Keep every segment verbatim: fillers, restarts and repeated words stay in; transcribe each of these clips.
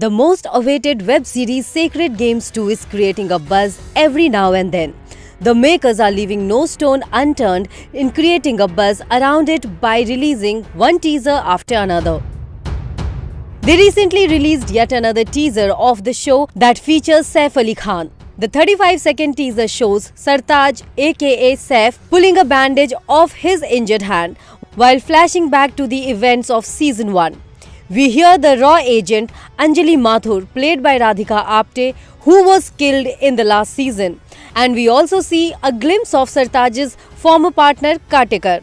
The most awaited web series Sacred Games two is creating a buzz every now and then. The makers are leaving no stone unturned in creating a buzz around it by releasing one teaser after another. They recently released yet another teaser of the show that features Saif Ali Khan. The thirty-five second teaser shows Sartaj aka Saif pulling a bandage off his injured hand while flashing back to the events of season one. We hear the raw agent Anjali Mathur, played by Radhika Apte, who was killed in the last season. And we also see a glimpse of Sartaj's former partner Kartikar.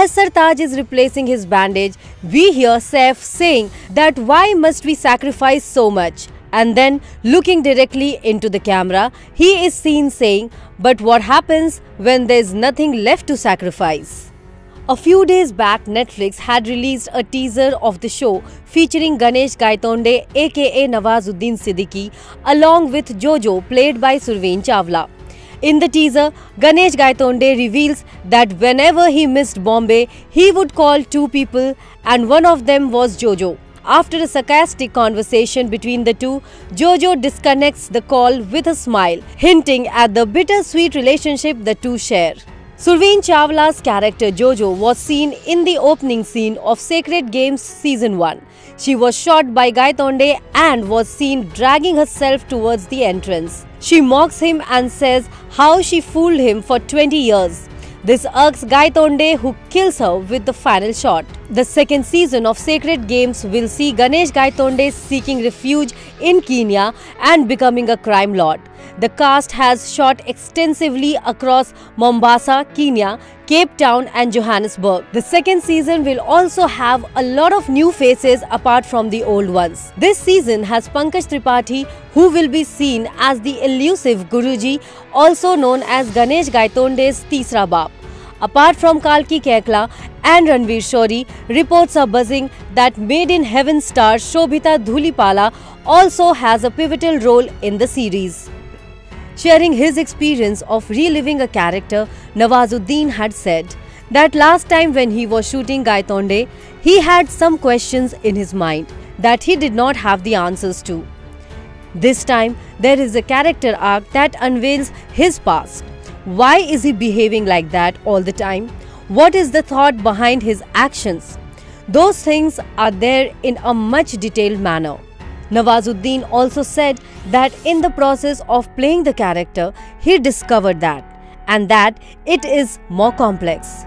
As Sartaj is replacing his bandage, we hear Saif saying that why must we sacrifice so much? And then looking directly into the camera, he is seen saying, but what happens when there is nothing left to sacrifice? A few days back, Netflix had released a teaser of the show featuring Ganesh Gaitonde aka Nawazuddin Siddiqui along with Jojo, played by Surveen Chawla. In the teaser, Ganesh Gaitonde reveals that whenever he missed Bombay, he would call two people and one of them was Jojo. After a sarcastic conversation between the two, Jojo disconnects the call with a smile, hinting at the bittersweet relationship the two share. Surveen Chawla's character Jojo was seen in the opening scene of Sacred Games Season one. She was shot by Gaitonde and was seen dragging herself towards the entrance. She mocks him and says how she fooled him for twenty years. This irks Gaitonde, who kills her with the final shot. The second season of Sacred Games will see Ganesh Gaitonde seeking refuge in Kenya and becoming a crime lord. The cast has shot extensively across Mombasa, Kenya, Cape Town and Johannesburg. The second season will also have a lot of new faces apart from the old ones. This season has Pankaj Tripathi, who will be seen as the elusive Guruji, also known as Ganesh Gaitonde's Tisra Baap. Apart from Kalki Koechlin and Ranveer Shorey, reports are buzzing that Made in Heaven star Shobhita Dhulipala also has a pivotal role in the series. Sharing his experience of reliving a character, Nawazuddin had said that last time when he was shooting Gaitonde, he had some questions in his mind that he did not have the answers to. This time, there is a character arc that unveils his past. Why is he behaving like that all the time? What is the thought behind his actions? Those things are there in a much detailed manner. Nawazuddin also said that in the process of playing the character, he discovered that, and that it is more complex.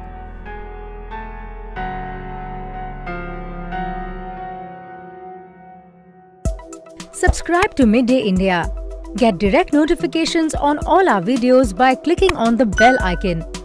Subscribe to Midday India. Get direct notifications on all our videos by clicking on the bell icon.